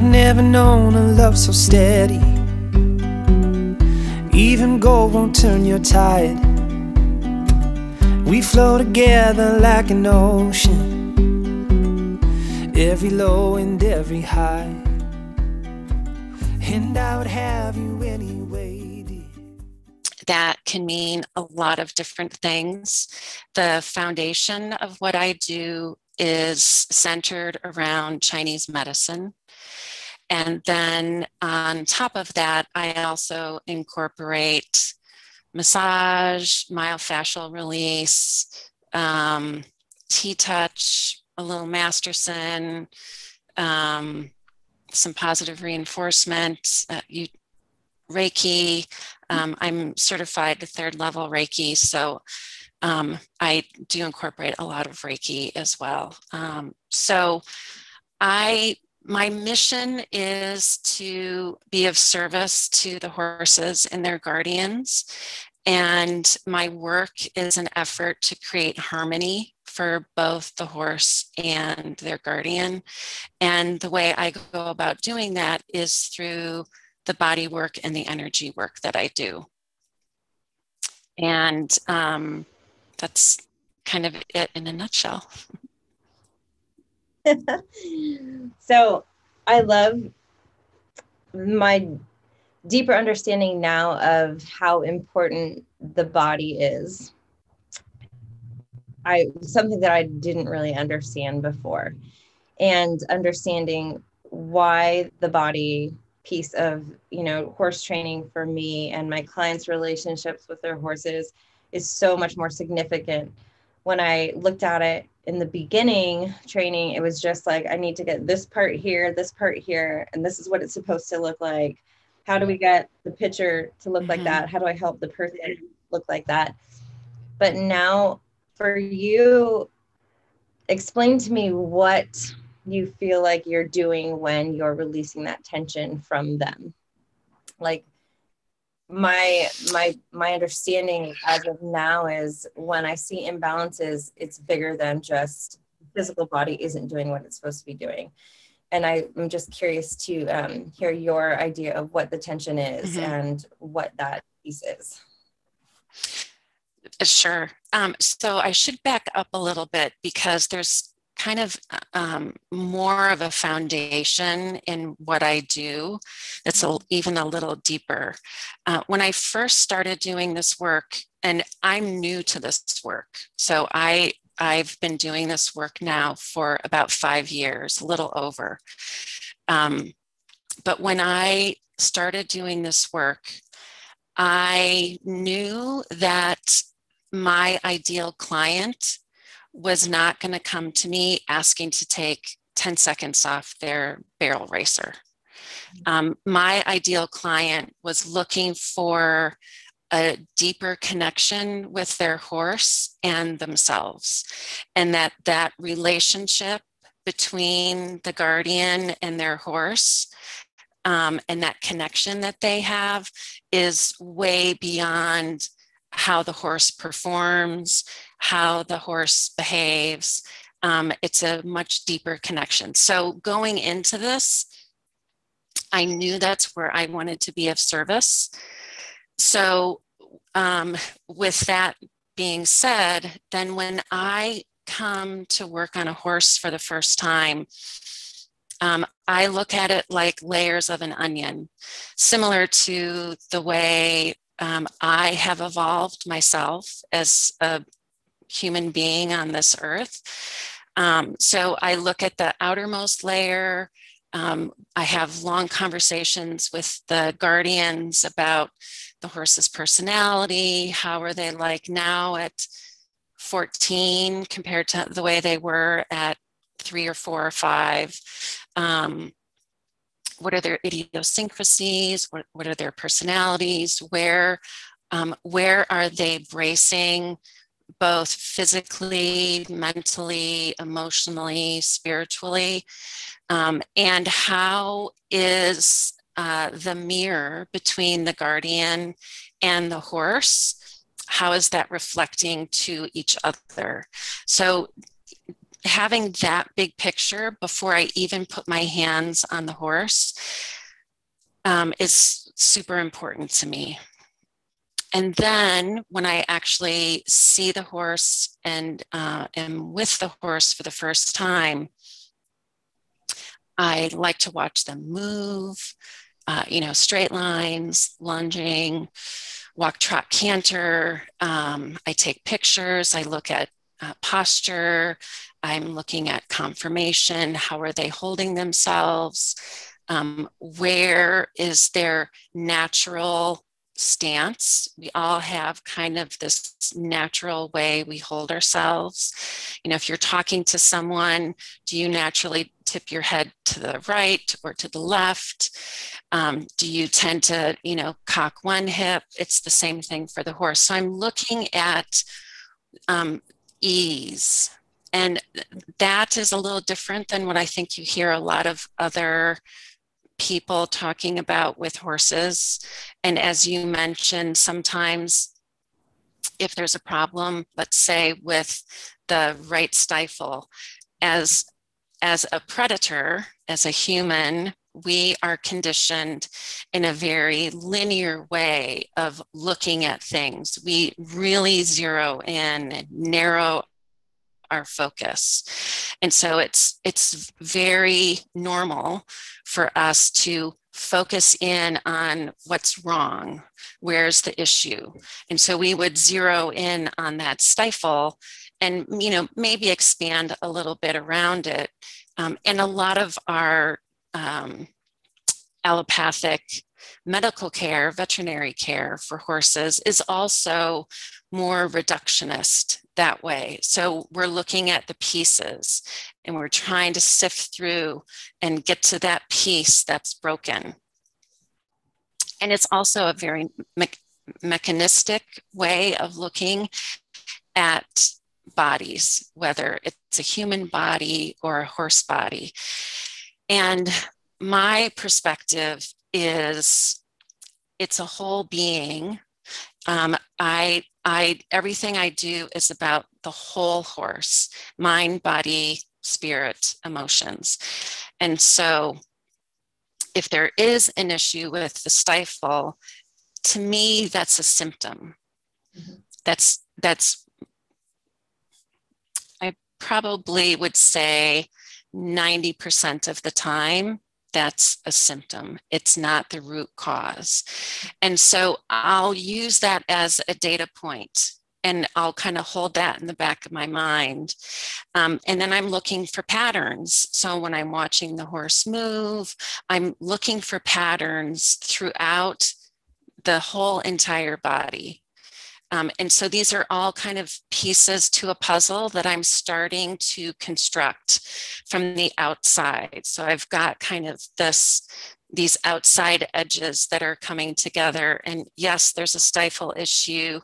I've never known a love so steady. Even gold won't turn your tide. We flow together like an ocean, every low and every high. And I would have you anyway, dear. That can mean a lot of different things. The foundation of what I do is centered around Chinese medicine. And then on top of that, I also incorporate massage, myofascial release, T-Touch, a little Masterson, some positive reinforcement, Reiki. I'm certified to third level Reiki, so I do incorporate a lot of Reiki as well. My mission is to be of service to the horses and their guardians, and my work is an effort to create harmony for both the horse and their guardian. And the way I go about doing that is through the body work and the energy work that I do. And that's kind of it in a nutshell. So I love my deeper understanding now of how important the body is. Something that I didn't really understand before, and understanding why the body piece of, you know, horse training for me and my clients' relationships with their horses is so much more significant. When I looked at it in the beginning training, it was just like, I need to get this part here, and this is what it's supposed to look like. How do we get the picture to look like that? How do I help the person look like that? But now for you, explain to me what you feel like you're doing when you're releasing that tension from them. Like my understanding as of now is when I see imbalances, it's bigger than just physical body isn't doing what it's supposed to be doing. And I'm just curious to hear your idea of what the tension is and what that piece is. Sure. So I should back up a little bit, because there's kind of more of a foundation in what I do that's even a little deeper. When I first started doing this work, and I'm new to this work, so I've been doing this work now for about 5 years, a little over. But when I started doing this work, I knew that my ideal client was not going to come to me asking to take 10 seconds off their barrel racer. My ideal client was looking for a deeper connection with their horse and themselves, and that relationship between the guardian and their horse, and that connection that they have is way beyond how the horse performs, how the horse behaves. It's a much deeper connection. So going into this, I knew that's where I wanted to be of service. So with that being said, then when I come to work on a horse for the first time, I look at it like layers of an onion, similar to the way I have evolved myself as a human being on this earth. So I look at the outermost layer. I have long conversations with the guardians about the horse's personality. How are they like now at 14 compared to the way they were at 3 or 4 or 5? What are their idiosyncrasies? What are their personalities? Where are they bracing, both physically, mentally, emotionally, spiritually? And how is the mirror between the guardian and the horse, how is that reflecting to each other? So having that big picture before I even put my hands on the horse is super important to me. And then when I actually see the horse and am with the horse for the first time, I like to watch them move, you know, straight lines, lunging, walk, trot, canter. I take pictures. I look at posture. I'm looking at conformation. How are they holding themselves? Where is their natural stance? We all have kind of this natural way we hold ourselves. You know, if you're talking to someone, do you naturally tip your head to the right or to the left? Do you tend to, you know, cock one hip? It's the same thing for the horse. So I'm looking at ease. And that is a little different than what I think you hear a lot of other people talking about with horses. And as you mentioned, sometimes if there's a problem, let's say with the right stifle, as a predator, as a human, we are conditioned in a very linear way of looking at things. We really zero in and narrow our focus. And so it's very normal for us to focus in on what's wrong, where's the issue. And so we would zero in on that stifle and, you know, maybe expand a little bit around it. And a lot of our allopathic medical care, veterinary care for horses is also more reductionist that way. So we're looking at the pieces and we're trying to sift through and get to that piece that's broken. And it's also a very mechanistic way of looking at bodies, whether it's a human body or a horse body. And my perspective is it's a whole being. Everything I do is about the whole horse, mind, body, spirit, emotions. And so if there is an issue with the stifle, to me, that's a symptom. Mm-hmm. That's I probably would say 90% of the time, that's a symptom. It's not the root cause. And so I'll use that as a data point and I'll kind of hold that in the back of my mind. And then I'm looking for patterns. So when I'm watching the horse move, I'm looking for patterns throughout the whole entire body. And so these are all kind of pieces to a puzzle that I'm starting to construct from the outside. So I've got kind of these outside edges that are coming together. And yes, there's a stifle issue.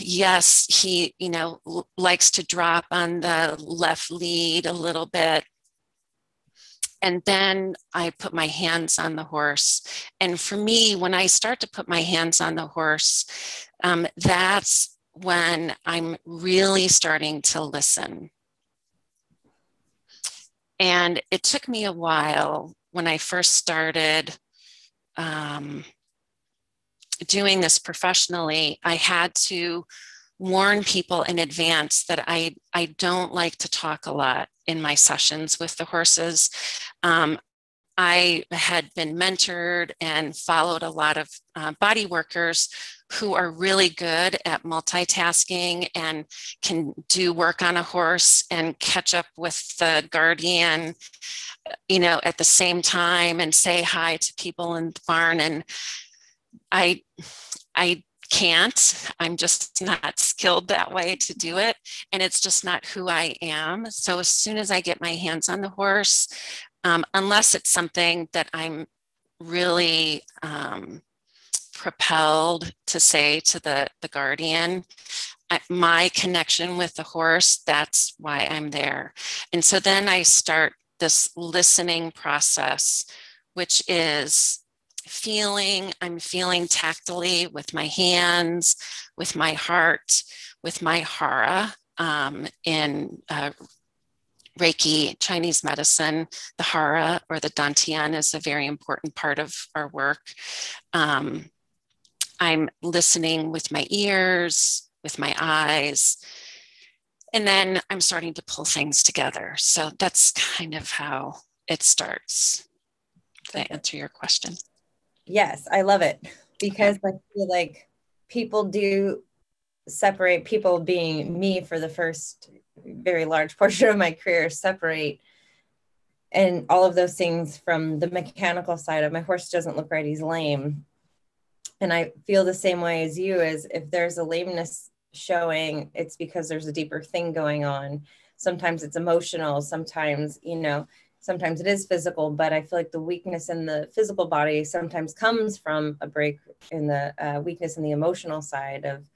Yes, he, you know, likes to drop on the left lead a little bit. And then I put my hands on the horse. And for me, when I start to put my hands on the horse, that's when I'm really starting to listen. And it took me a while when I first started doing this professionally. I had to warn people in advance that I don't like to talk a lot in my sessions with the horses. I had been mentored and followed a lot of body workers who are really good at multitasking and can do work on a horse and catch up with the guardian, you know, at the same time and say hi to people in the barn. And I can't. I'm just not skilled that way to do it. And it's just not who I am. So as soon as I get my hands on the horse, unless it's something that I'm really propelled to say to the guardian, my connection with the horse, that's why I'm there. And so then I start this listening process, which is feeling. I'm feeling tactily with my hands, with my heart, with my hara. in Reiki, Chinese medicine, the Hara or the Dantian is a very important part of our work. I'm listening with my ears, with my eyes, and then I'm starting to pull things together. So that's kind of how it starts. Did I answer your question? Yes, I love it, because okay. I feel like people do separate, people being me for the first very large portion of my career, separate and all of those things from the mechanical side of my horse doesn't look right, he's lame. And I feel the same way as you, is if there's a lameness showing, it's because there's a deeper thing going on. Sometimes it's emotional, sometimes, you know, sometimes it is physical, but I feel like the weakness in the physical body sometimes comes from a break in the weakness in the emotional side of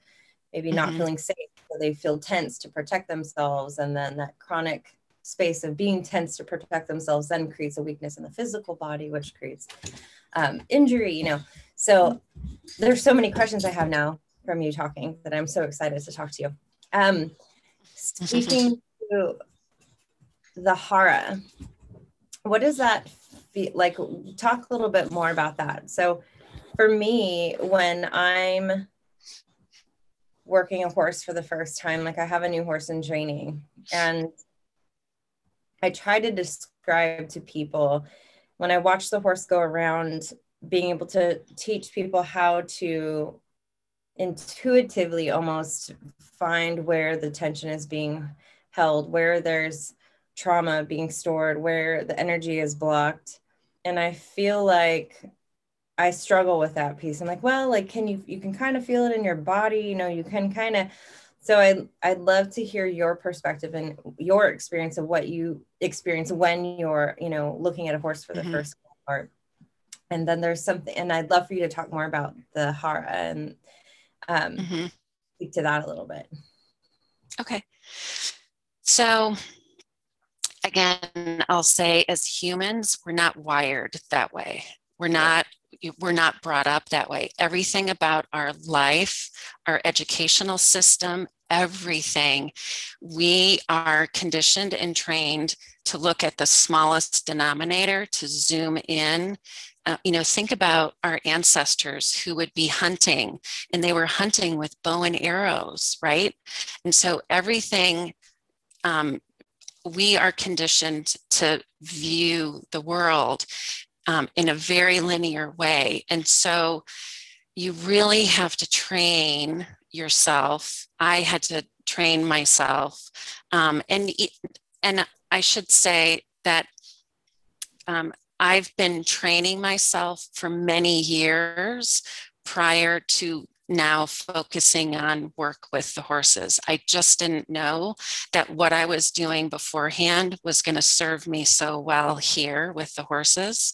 maybe not feeling safe. So they feel tense to protect themselves. And then that chronic space of being tense to protect themselves then creates a weakness in the physical body, which creates injury, you know. So there's so many questions I have now from you talking that I'm so excited to talk to you. Speaking to the Hara, what does that feel like? Talk a little bit more about that. So for me, when I'm working a horse for the first time, like I have a new horse in training, and I try to describe to people, when I watch the horse go around, being able to teach people how to intuitively almost find where the tension is being held, where there's trauma being stored, where the energy is blocked. And I feel like I struggle with that piece. I'm like, well, like, can you can kind of feel it in your body, you know, you can kind of, so I'd love to hear your perspective and your experience of what you experience when you're, you know, looking at a horse for the first part. And then there's something, and I'd love for you to talk more about the Hara and speak to that a little bit. Okay. So again, I'll say, as humans, we're not wired that way. We're not brought up that way. Everything about our life, our educational system, everything, we are conditioned and trained to look at the smallest denominator, to zoom in. You know, think about our ancestors who would be hunting, and they were hunting with bow and arrows, right? And so everything, we are conditioned to view the world in a very linear way. And so you really have to train yourself. I had to train myself. And I should say that I've been training myself for many years prior to now focusing on work with the horses. I just didn't know that what I was doing beforehand was going to serve me so well here with the horses.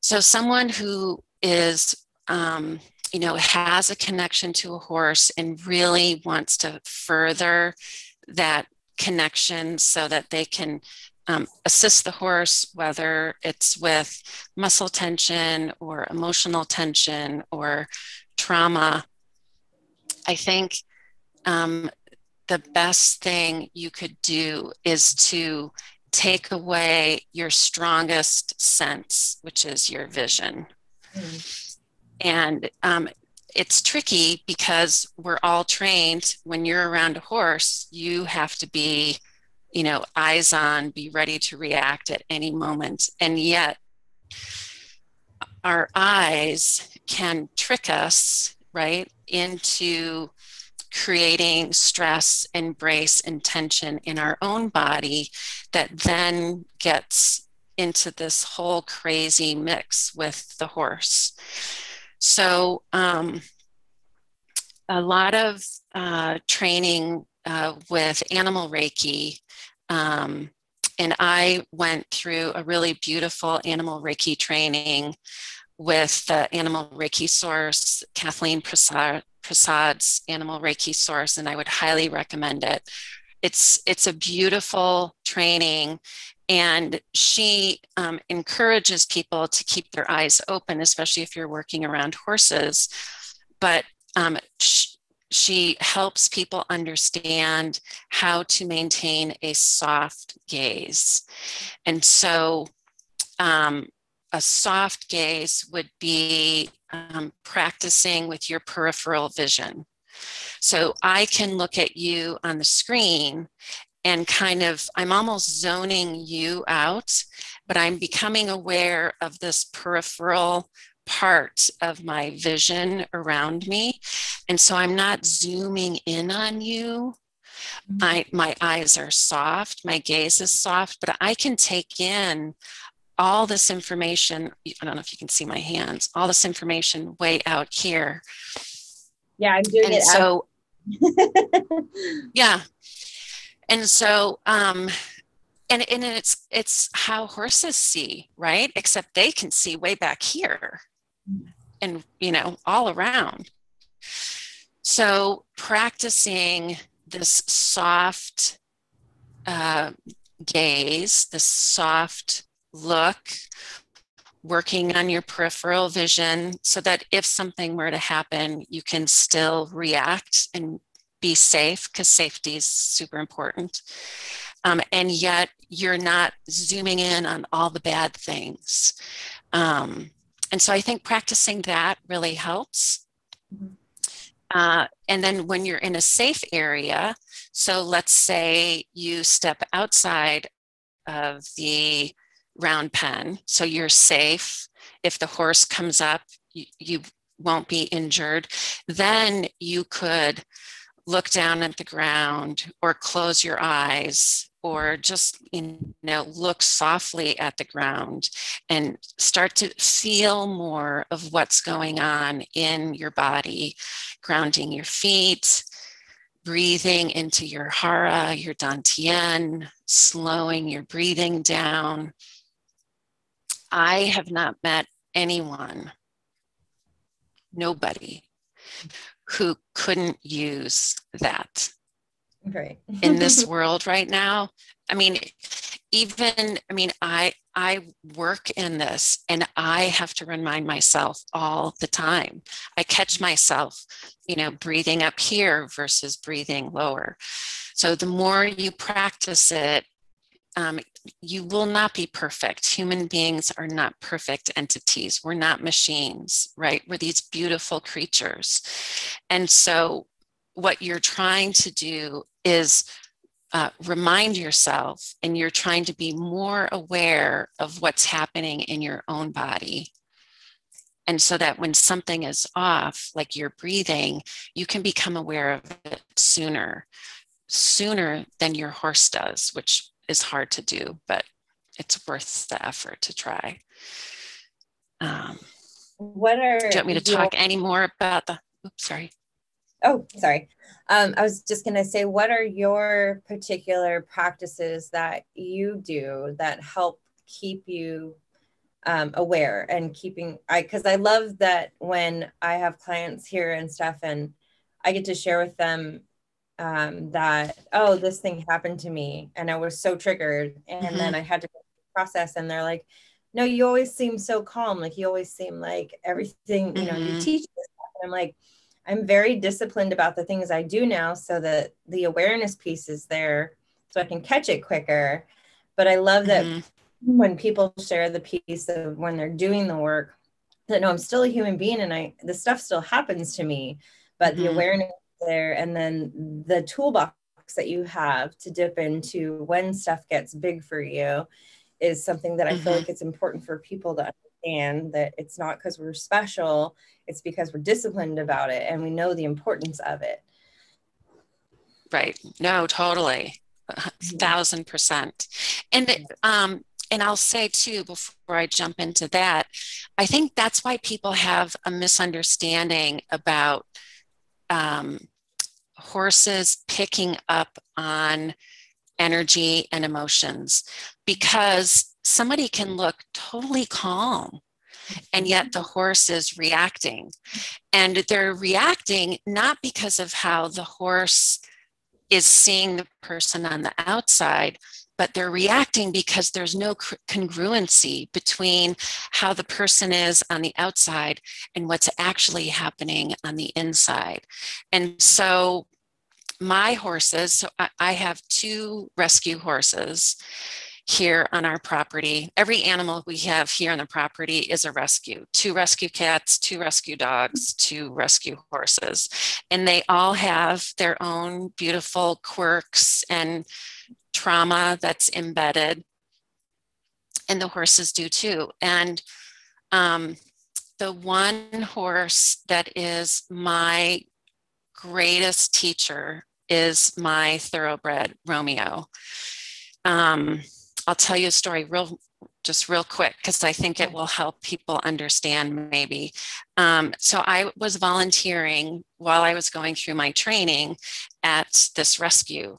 So someone who is, you know, has a connection to a horse and really wants to further that connection so that they can assist the horse, whether it's with muscle tension or emotional tension or trauma, I think the best thing you could do is to take away your strongest sense, which is your vision. And it's tricky because we're all trained, when you're around a horse, you have to be, you know, eyes on, be ready to react at any moment. And yet our eyes can trick us, right, into creating stress and brace and tension in our own body that then gets into this whole crazy mix with the horse. So a lot of training with animal Reiki, and I went through a really beautiful animal Reiki training with the animal Reiki source, Kathleen Prasad's animal Reiki source, and I would highly recommend it. It's a beautiful training, and she encourages people to keep their eyes open, especially if you're working around horses. But She helps people understand how to maintain a soft gaze. And so a soft gaze would be practicing with your peripheral vision. So I can look at you on the screen and kind of, I'm almost zoning you out, but I'm becoming aware of this peripheral part of my vision around me. And so I'm not zooming in on you. My eyes are soft, my gaze is soft, but I can take in all this information. I don't know if you can see my hands, all this information way out here. Yeah, I'm doing it. So, yeah. And so, and it's how horses see, right? Except they can see way back here and, you know, all around. So practicing this soft gaze, this soft look, working on your peripheral vision so that if something were to happen, you can still react and be safe, because safety is super important. And yet you're not zooming in on all the bad things. And so I think practicing that really helps. And then when you're in a safe area, so let's say you step outside of the round pen, so you're safe. If the horse comes up, you won't be injured. Then you could look down at the ground or close your eyes or just, you know, look softly at the ground and start to feel more of what's going on in your body, grounding your feet, breathing into your hara, your dantian, slowing your breathing down. I have not met anyone, nobody, who couldn't use that. Great. In this world right now. I mean, even, I work in this and I have to remind myself all the time. I catch myself, you know, breathing up here versus breathing lower. So the more you practice it, you will not be perfect. Human beings are not perfect entities. We're not machines, right? We're these beautiful creatures. And so what you're trying to do is remind yourself, and you're trying to be more aware of what's happening in your own body. And so that when something is off, like your breathing, you can become aware of it sooner than your horse does, which is hard to do, but it's worth the effort to try. Do you want me to talk any more about the, oops, sorry. Oh, sorry. I was just going to say, what are your particular practices that you do that help keep you aware and keeping, because I love that when I have clients here and stuff and I get to share with them that, oh, this thing happened to me and I was so triggered. And then I had to process, and they're like, no, you always seem so calm. Like you always seem like everything, you know, you teach this stuff. And I'm like, I'm very disciplined about the things I do now so that the awareness piece is there so I can catch it quicker. But I love that when people share the piece of when they're doing the work, that no, I'm still a human being and the stuff still happens to me, but the awareness there, and then the toolbox that you have to dip into when stuff gets big for you is something that I feel like it's important for people to understand, that it's not because we're special, it's because we're disciplined about it and we know the importance of it. Right. No, totally. 1,000%. And I'll say too, before I jump into that, I think that's why people have a misunderstanding about horses picking up on energy and emotions, because somebody can look totally calm and yet the horse is reacting, and they're reacting not because of how the horse is seeing the person on the outside, but they're reacting because there's no congruency between how the person is on the outside and what's actually happening on the inside. And so my horses, so I have two rescue horses here on our property. Every animal we have here on the property is a rescue. Two rescue cats, two rescue dogs, two rescue horses. And they all have their own beautiful quirks and trauma that's embedded. And the horses do too. And the one horse that is my greatest teacher is my thoroughbred, Romeo. I'll tell you a story real quick, because I think it will help people understand maybe. So I was volunteering while I was going through my training at this rescue.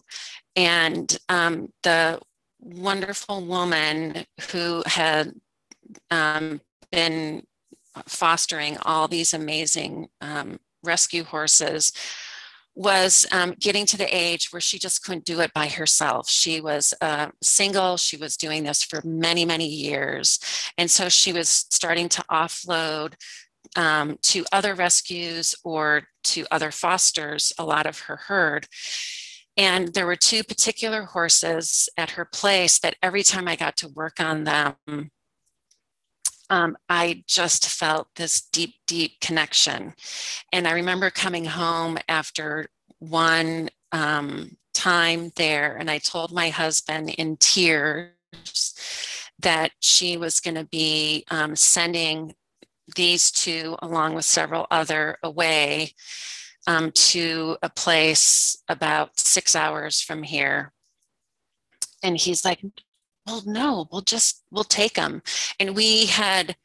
And the wonderful woman who had been fostering all these amazing rescue horses was getting to the age where she just couldn't do it by herself. She was single, she was doing this for many, many years. And so she was starting to offload to other rescues or to other fosters a lot of her herd. And there were two particular horses at her place that every time I got to work on them, I just felt this deep, deep connection. And I remember coming home after one time there, and I told my husband in tears that she was going to be sending these two, along with several other, away to a place about 6 hours from here. And he's like, well, no, we'll take them. And we had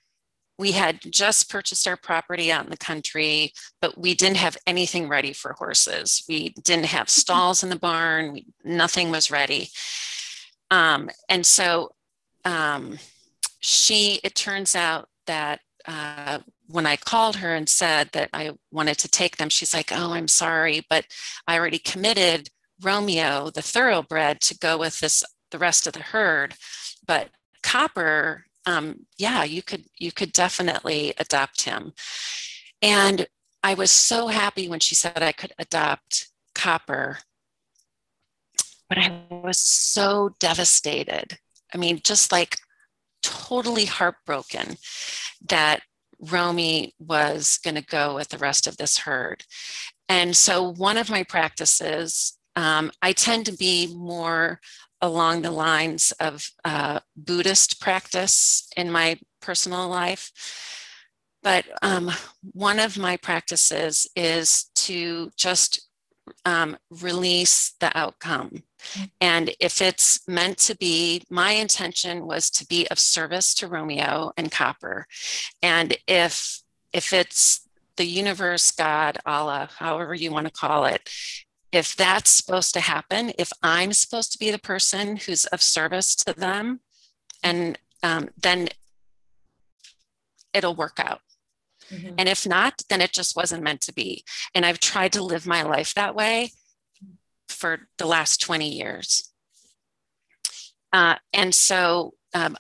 just purchased our property out in the country, but we didn't have anything ready for horses. We didn't have stalls in the barn. Nothing was ready. And so it turns out that when I called her and said that I wanted to take them, she's like, oh, I'm sorry, but I already committed Romeo, the thoroughbred, to go with the rest of the herd, but Copper, yeah, you could definitely adopt him. And I was so happy when she said I could adopt Copper, but I was so devastated. I mean, just like totally heartbroken that Romy was going to go with the rest of this herd. And so one of my practices, I tend to be more along the lines of Buddhist practice in my personal life. But one of my practices is to just release the outcome. And if it's meant to be, my intention was to be of service to Romeo and Copper. And if it's the universe, God, Allah, however you want to call it, if that's supposed to happen, if I'm supposed to be the person who's of service to them, and then it'll work out. Mm-hmm. And if not, then it just wasn't meant to be. And I've tried to live my life that way for the last 20 years. And so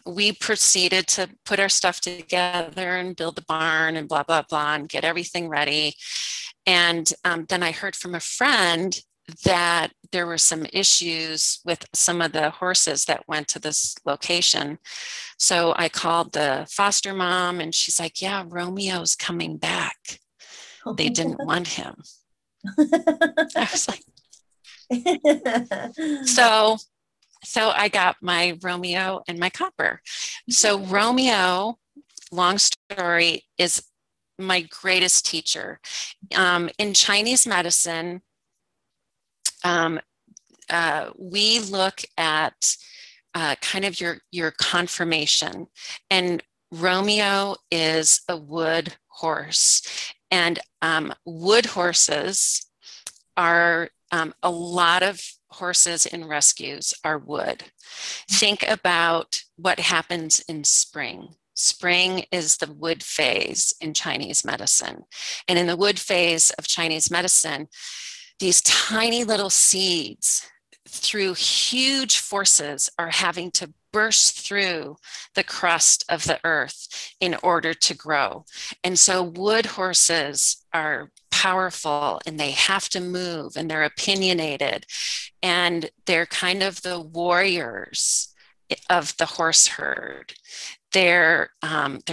we proceeded to put our stuff together and build the barn and blah, blah, blah, and get everything ready. And then I heard from a friend that there were some issues with some of the horses that went to this location. So I called the foster mom and she's like, yeah, Romeo's coming back. They didn't want him. I was like, so I got my Romeo and my Copper. So Romeo, long story, is my greatest teacher. In Chinese medicine, we look at kind of your conformation, and Romeo is a wood horse, and wood horses are a lot of horses in rescues are wood. Think about what happens in spring. Spring is the wood phase in Chinese medicine. And in the wood phase of Chinese medicine, these tiny little seeds through huge forces are having to burst through the crust of the earth in order to grow. And so wood horses are powerful and they have to move and they're opinionated and they're kind of the warriors of the horse herd. They're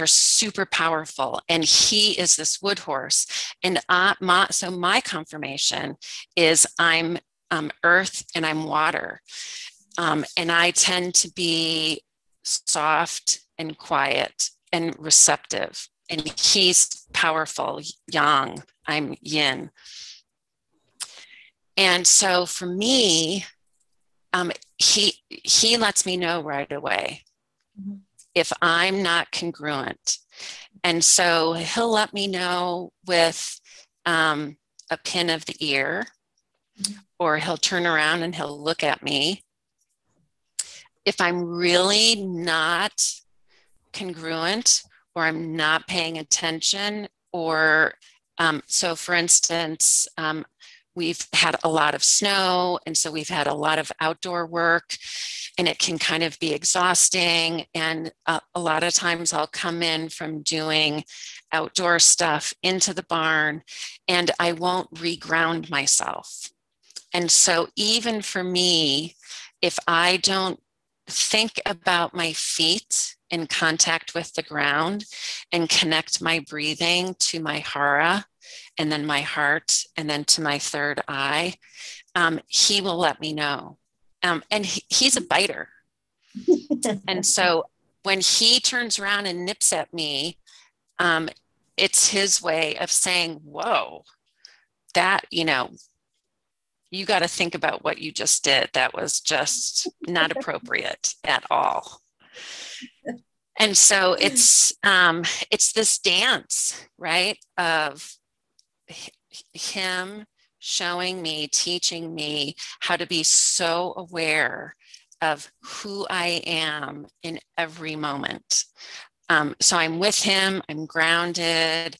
super powerful, and he is this wood horse. And so my confirmation is I'm earth and I'm water, and I tend to be soft and quiet and receptive. And he's powerful, yang. I'm yin. And so for me, he lets me know right away. Mm-hmm. If I'm not congruent. And so he'll let me know with a pin of the ear, or he'll turn around and he'll look at me. If I'm really not congruent, or I'm not paying attention, or so for instance, we've had a lot of snow, and so we've had a lot of outdoor work, and it can kind of be exhausting. And a lot of times I'll come in from doing outdoor stuff into the barn, and I won't reground myself. And so even for me, if I don't think about my feet in contact with the ground and connect my breathing to my hara, and then my heart, and then to my third eye, he will let me know. And he's a biter. And so when he turns around and nips at me, it's his way of saying, whoa, that, you know, you got to think about what you just did. That was just not appropriate at all. And so it's this dance, right, of him showing me, teaching me how to be so aware of who I am in every moment. So I'm with him, I'm grounded.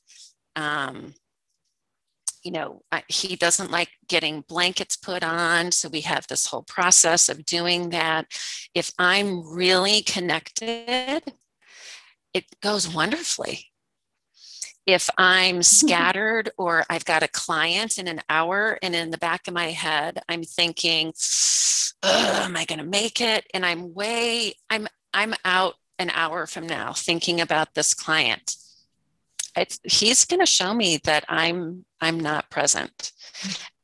He doesn't like getting blankets put on. So we have this whole process of doing that. If I'm really connected, it goes wonderfully. If I'm scattered, or I've got a client in an hour and in the back of my head, I'm thinking, am I going to make it? And I'm out an hour from now thinking about this client. He's going to show me that I'm not present.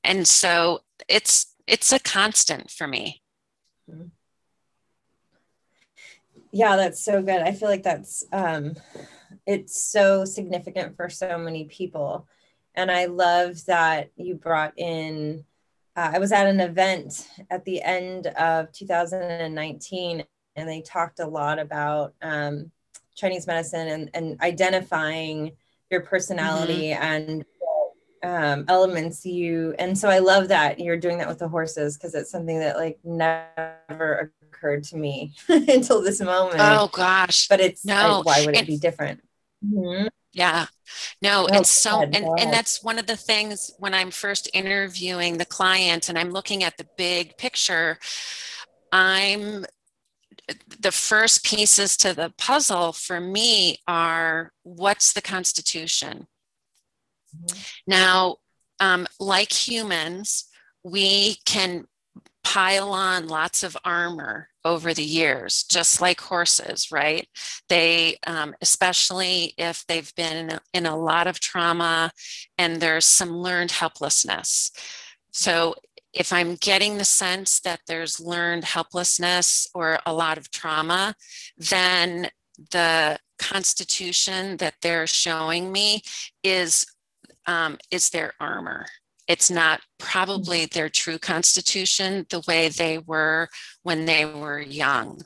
And so it's a constant for me. Yeah, that's so good. I feel like that's, it's so significant for so many people. And I love that you brought in, I was at an event at the end of 2019, and they talked a lot about Chinese medicine and identifying your personality and elements and so I love that you're doing that with the horses, because it's something that like never occurred to me until this moment. Oh gosh. But it's no, like, why would it be different? Mm-hmm. Yeah, no, oh, it's so, and that's one of the things when I'm first interviewing the client and I'm looking at the big picture, the first pieces to the puzzle for me are, what's the constitution? Mm-hmm. Now, like humans, we can pile on lots of armor over the years, just like horses, right? They, especially if they've been in a lot of trauma and there's some learned helplessness. So if I'm getting the sense that there's learned helplessness or a lot of trauma, then the constitution that they're showing me is their armor. It's not probably their true constitution, the way they were when they were young.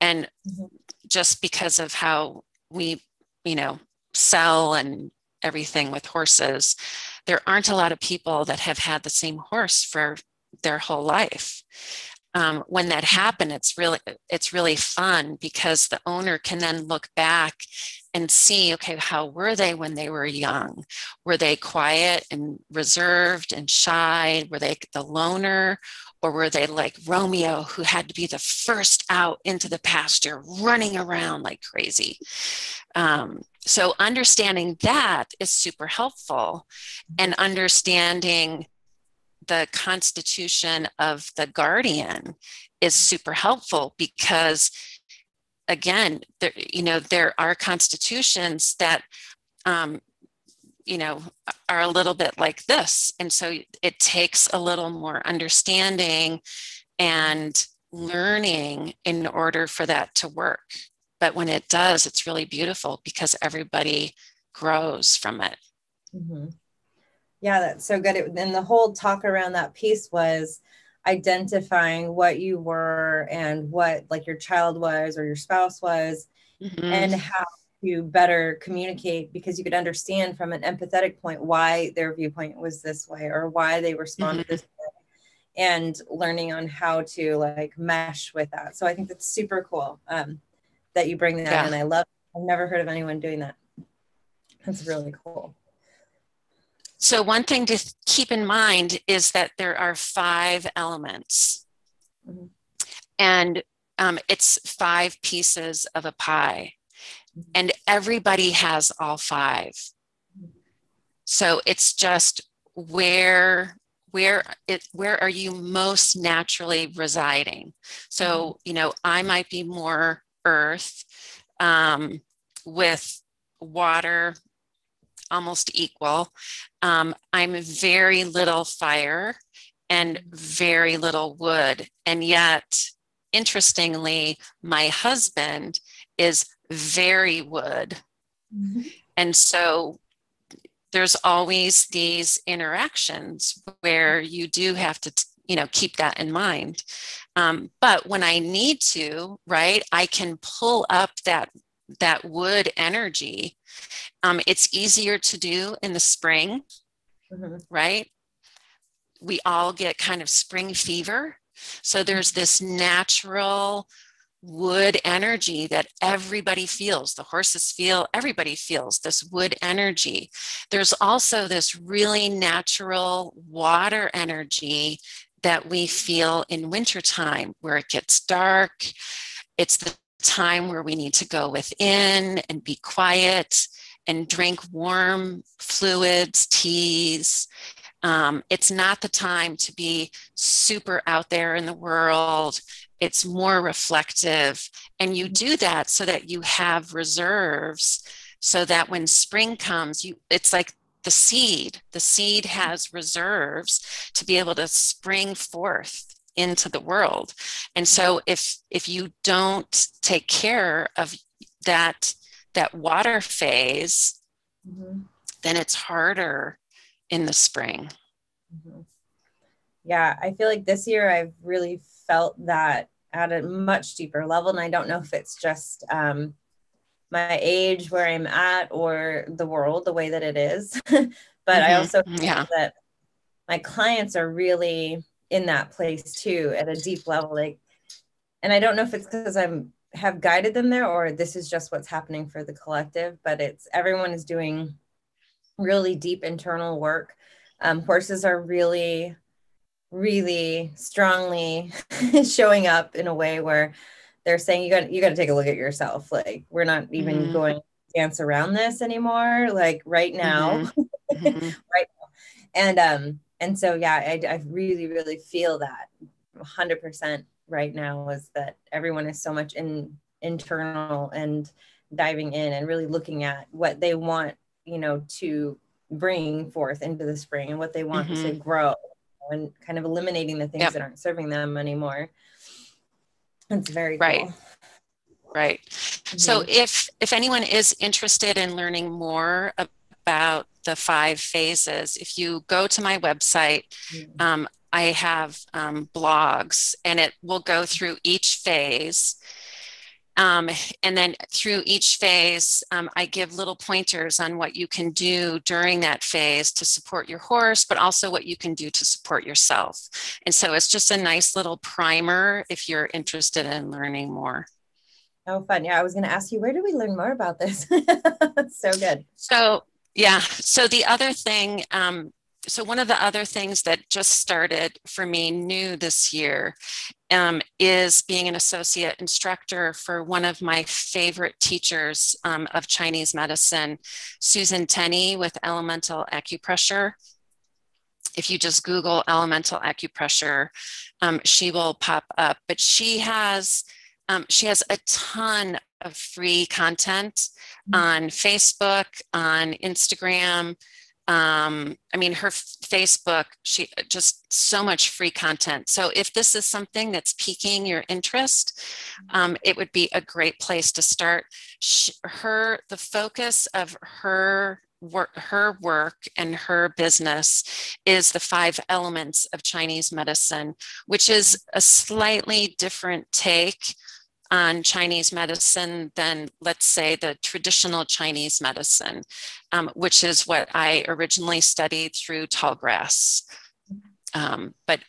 And just because of how we, sell and everything with horses, there aren't a lot of people that have had the same horse for their whole life. when that happened, it's really fun because the owner can then look back and see, okay, how were they when they were young? Were they quiet and reserved and shy? Were they the loner? Or were they like Romeo, who had to be the first out into the pasture, running around like crazy? So understanding that is super helpful, and understanding the constitution of the guardian is super helpful, because again, there are constitutions that, are a little bit like this. And so it takes a little more understanding and learning in order for that to work. But when it does, it's really beautiful because everybody grows from it. Mm-hmm. Yeah, that's so good. And the whole talk around that piece was identifying what you were and what like your child was or your spouse was, mm-hmm. and how to better communicate, because you could understand from an empathetic point why their viewpoint was this way or why they responded mm-hmm. this way, and learning on how to like mesh with that. So I think that's super cool that you bring that yeah. in. I love it. I've never heard of anyone doing that. That's really cool. So one thing to keep in mind is that there are 5 elements, mm-hmm. and it's 5 pieces of a pie, mm-hmm. and everybody has all 5. So it's just where are you most naturally residing? So, I might be more earth, with water almost equal. I'm very little fire and very little wood. And yet, interestingly, my husband is very wood. Mm-hmm. And so there's always these interactions where you do have to, keep that in mind. But when I need to, right, I can pull up that wood energy. It's easier to do in the spring, mm-hmm. right? We all get kind of spring fever. So there's this natural wood energy that everybody feels. The horses feel, everybody feels this wood energy. There's also this really natural water energy that we feel in wintertime, where it gets dark. It's the time where we need to go within and be quiet and drink warm fluids, teas. It's not the time to be super out there in the world. It's more reflective. And you do that so that you have reserves, so that when spring comes, it's like the seed has reserves to be able to spring forth into the world. And so if you don't take care of that water phase, mm-hmm. then it's harder in the spring. Mm-hmm. Yeah, I feel like this year I've really felt that at a much deeper level. And I don't know if it's just my age, where I'm at, or the world, the way that it is. But mm-hmm. I also feel yeah. that my clients are really in that place too, at a deep level. Like, and I don't know if it's because I have guided them there, or this is just what's happening for the collective, but it's, everyone is doing really deep internal work. Horses are really, really strongly showing up in a way where they're saying, you got to take a look at yourself. Like, we're not even mm-hmm. going to dance around this anymore. Like right now, mm-hmm. Mm-hmm. right now. And so, yeah, I really, really feel that 100% right now, is that everyone is so much internal and diving in and really looking at what they want, to bring forth into the spring, and what they want mm-hmm. to grow, and kind of eliminating the things yep. that aren't serving them anymore. It's very right. cool. Right. Mm-hmm. So if anyone is interested in learning more about the 5 phases, if you go to my website, I have blogs, and it will go through each phase. And then through each phase, I give little pointers on what you can do during that phase to support your horse, but also what you can do to support yourself. And so it's just a nice little primer if you're interested in learning more. Oh, fun. Yeah, I was going to ask you, where do we learn more about this? So good. So, yeah. So the other thing, so one of the other things that just started for me new this year is being an associate instructor for one of my favorite teachers of Chinese medicine, Susan Tenney with Elemental Acupressure. If you just Google Elemental Acupressure, she will pop up, but she has a ton of free content on Facebook, on Instagram. I mean, her Facebook, she just so much free content. So if this is something that's piquing your interest, it would be a great place to start. The focus of her work and her business is the 5 elements of Chinese medicine, which is a slightly different take on Chinese medicine than, let's say, the traditional Chinese medicine, which is what I originally studied through Tallgrass. But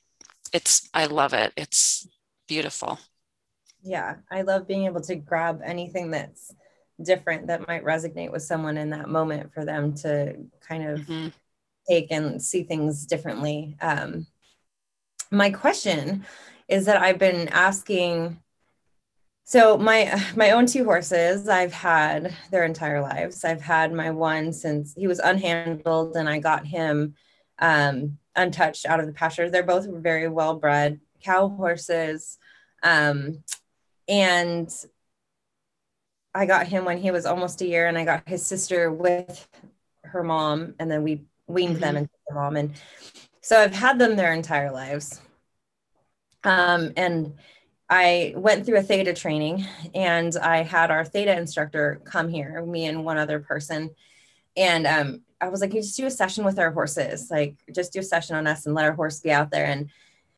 I love it. It's beautiful. Yeah, I love being able to grab anything that's different that might resonate with someone in that moment for them to kind of take and see things differently. My question is that I've been asking, so my own 2 horses I've had their entire lives. I've had my one since he was unhandled and I got him untouched out of the pasture. They're both very well bred cow horses. And I got him when he was almost a year, and I got his sister with her mom, and then we weaned them into their mom. And so I've had them their entire lives. And I went through a theta training, and I had our theta instructor come here, me and one other person. And I was like, you just do a session with our horses, like just do a session on us and let our horse be out there. And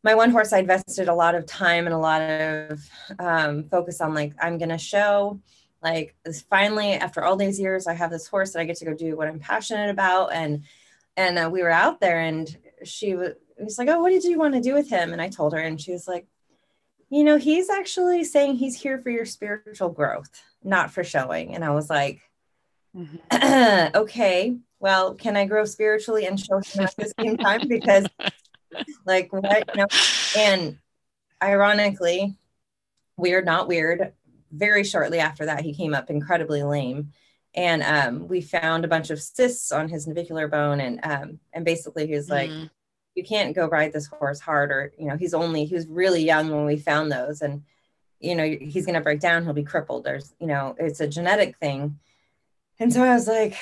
my one horse, I invested a lot of time and a lot of focus on, like, I'm going to show, like, finally, after all these years, I have this horse that I get to go do what I'm passionate about. And we were out there, and she was like, oh, what did you want to do with him? And I told her, and she was like, you know, he's actually saying he's here for your spiritual growth, not for showing. And I was like, okay, well, can I grow spiritually and show him at the same time? Because, like, what? No. And ironically, weird, not weird, very shortly after that, he came up incredibly lame. And we found a bunch of cysts on his navicular bone. And basically he was like, you can't go ride this horse hard, or, you know, he was really young when we found those, and, you know, he's going to break down. He'll be crippled. There's, you know, it's a genetic thing. And so I was like,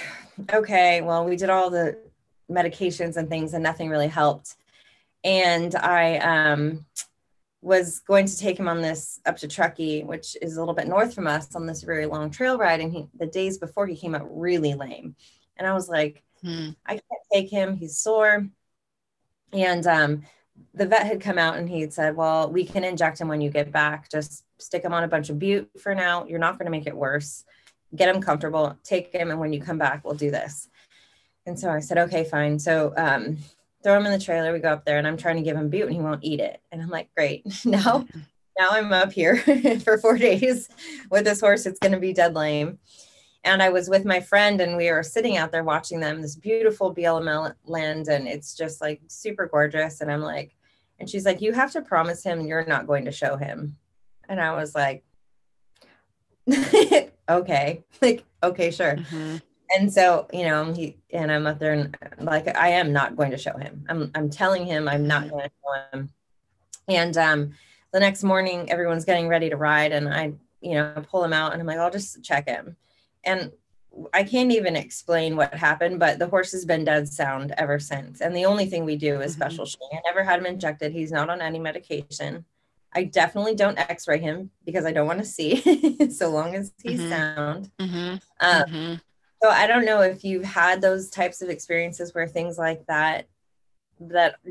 okay, well, we did all the medications and things and nothing really helped. And I was going to take him on this up to Truckee, which is a little bit north from us, on this very long trail ride. And the days before, he came up really lame. And I was like, I can't take him. He's sore. And the vet had come out and he had said, well, we can inject him when you get back. Just stick him on a bunch of bute for now. You're not going to make it worse. Get him comfortable, take him. And when you come back, we'll do this. And so I said, okay, fine. So throw him in the trailer. We go up there and I'm trying to give him bute and he won't eat it. And I'm like, great. Now I'm up here for 4 days with this horse. It's going to be dead lame. And I was with my friend and we were sitting out there watching them, this beautiful BLM land. And it's just like super gorgeous. And I'm like, and she's like, you have to promise him you're not going to show him. And I was like, okay, like, okay, sure. And so, you know, I'm up there and like, I am not going to show him. I'm telling him I'm not going to show him. And the next morning, everyone's getting ready to ride. And I, you know, pull him out and I'm like, I'll just check him. And I can't even explain what happened, but the horse has been dead sound ever since. And the only thing we do is special shaying. I never had him injected. He's not on any medication. I definitely don't x-ray him because I don't want to see so long as he's sound. So I don't know if you've had those types of experiences where things like that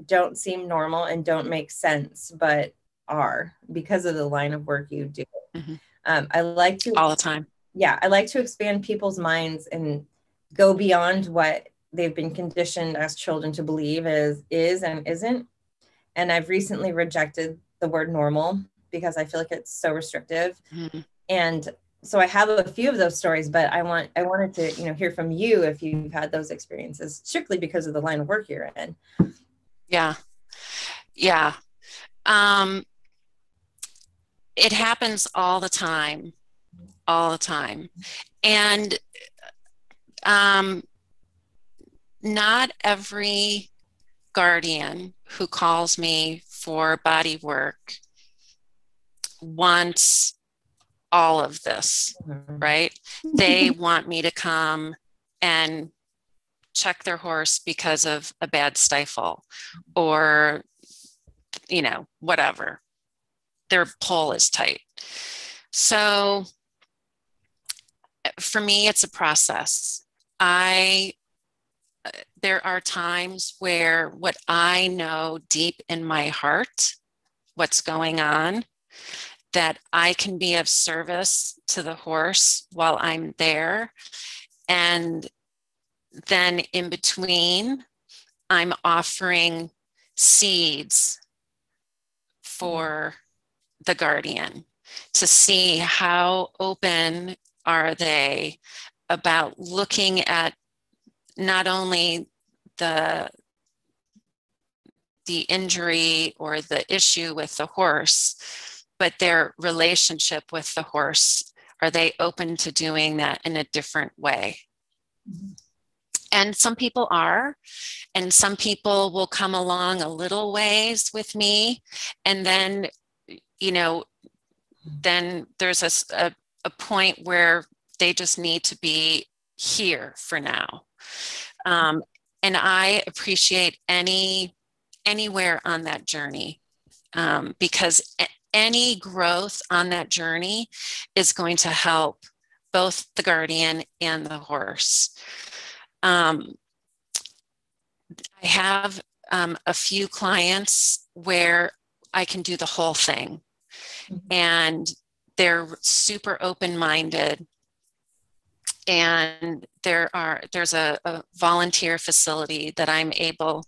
don't seem normal and don't make sense, but are because of the line of work you do. I like to all the time. Yeah. I like to expand people's minds and go beyond what they've been conditioned as children to believe is and isn't. And I've recently rejected the word normal because I feel like it's so restrictive. Mm-hmm. And so I have a few of those stories, but I wanted to, hear from you if you've had those experiences, strictly because of the line of work you're in. Yeah. Yeah. It happens all the time. And not every guardian who calls me for body work wants all of this, right? They want me to come and check their horse because of a bad stifle or, whatever. Their pull is tight. So for me, it's a process. There are times where what I know deep in my heart, what's going on, that I can be of service to the horse while I'm there. And then in between, I'm offering seeds for the guardian to see how open are they about looking at not only the injury or the issue with the horse, but their relationship with the horse. Are they open to doing that in a different way? Mm-hmm. And some people are, and some people will come along a little ways with me. And then, then there's a point where they just need to be here for now. And I appreciate anywhere on that journey, because any growth on that journey is going to help both the guardian and the horse. I have a few clients where I can do the whole thing, and they're super open-minded. And there's a volunteer facility that I'm able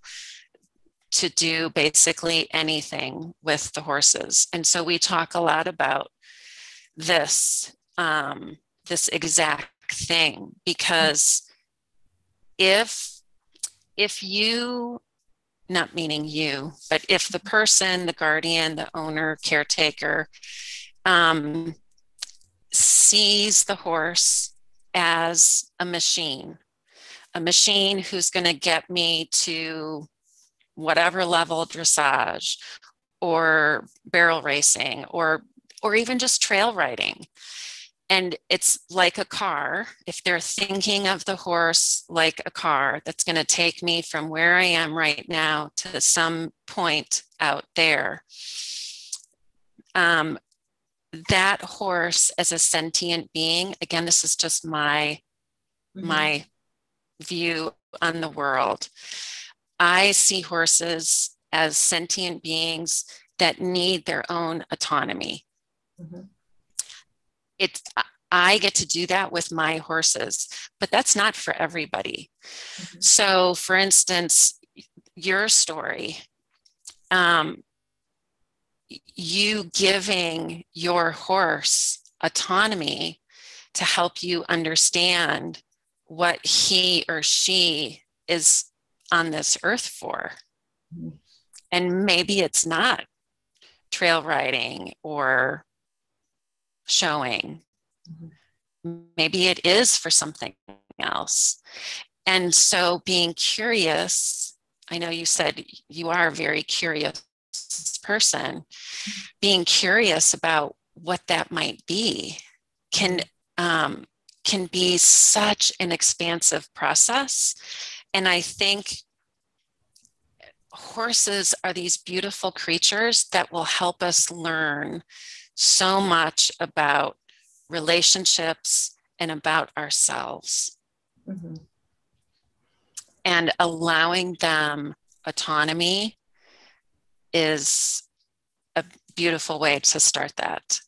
to do basically anything with the horses. And so we talk a lot about this, this exact thing, because if you, not meaning you, but if the person, the guardian, the owner, caretaker, sees the horse as a machine who's going to get me to whatever level dressage or barrel racing or even just trail riding. And it's like a car. If they're thinking of the horse like a car that's going to take me from where I am right now to some point out there, that horse as a sentient being, again, this is just my view on the world. I see horses as sentient beings that need their own autonomy. Mm-hmm. I get to do that with my horses, but that's not for everybody. Mm-hmm. So for instance, your story, you giving your horse autonomy to help you understand what he or she is on this earth for. Mm-hmm. And maybe it's not trail riding or showing. Mm-hmm. Maybe it is for something else. And so being curious, I know you said you are very curious person, being curious about what that might be can be such an expansive process. And I think horses are these beautiful creatures that will help us learn so much about relationships and about ourselves. Mm-hmm. And allowing them autonomy is a beautiful way to start that.